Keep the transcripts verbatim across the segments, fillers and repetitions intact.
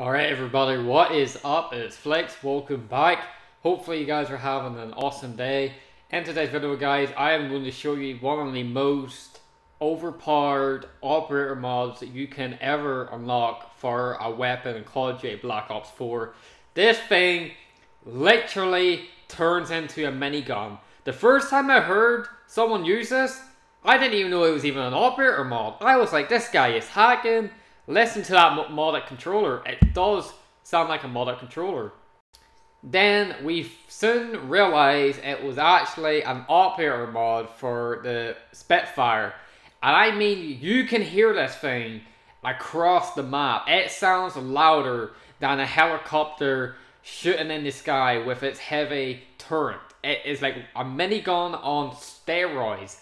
Alright everybody, what is up? It's Flix, welcome back. Hopefully you guys are having an awesome day. In today's video guys, I am going to show you one of the most overpowered operator mods that you can ever unlock for a weapon in Call of Duty Black Ops four. This thing literally turns into a minigun. The first time I heard someone use this, I didn't even know it was even an operator mod. I was like, this guy is hacking. Listen to that modded controller, it does sound like a modded controller. Then we soon realized it was actually an operator mod for the Spitfire. And I mean, you can hear this thing across the map. It sounds louder than a helicopter shooting in the sky with its heavy turret. It is like a minigun on steroids.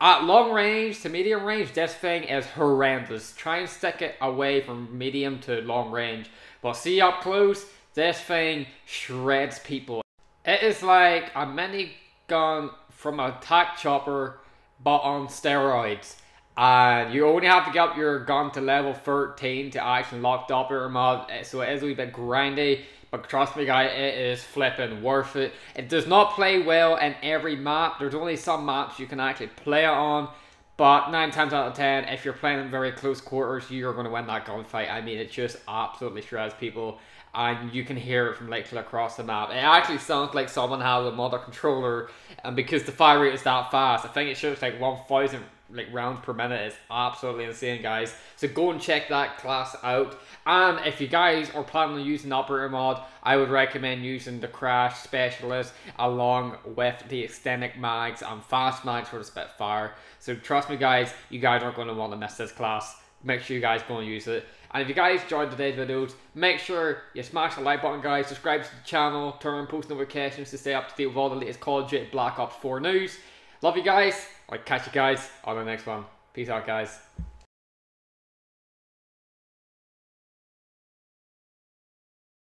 At long range to medium range, this thing is horrendous. Try and stick it away from medium to long range. But see up close, this thing shreds people. It is like a minigun from a tac chopper, but on steroids. And you only have to get up your gun to level thirteen to actually lock the operator mod. So it is a wee bit grindy. But trust me guys, it is flipping worth it. It does not play well in every map. There's only some maps you can actually play it on. But nine times out of ten, if you're playing in very close quarters, you're going to win that gunfight. I mean, it just absolutely shreds people. And you can hear it from like across the map. It actually sounds like someone has a modded controller. And because the fire rate is that fast, I think it shoots like one thousand like rounds per minute. Is absolutely insane guys, so go and check that class out. And if you guys are planning on using the operator mod, I would recommend using the Crash Specialist along with the extended mags and fast mags for the Spitfire. So trust me guys, you guys aren't going to want to miss this class. Make sure you guys go and use it. And if you guys enjoyed today's videos, make sure you smash the like button guys, subscribe to the channel, turn on post notifications to stay up to date with all the latest Call of Duty Black Ops four news. Love you guys. I'll catch you guys on the next one. Peace out guys.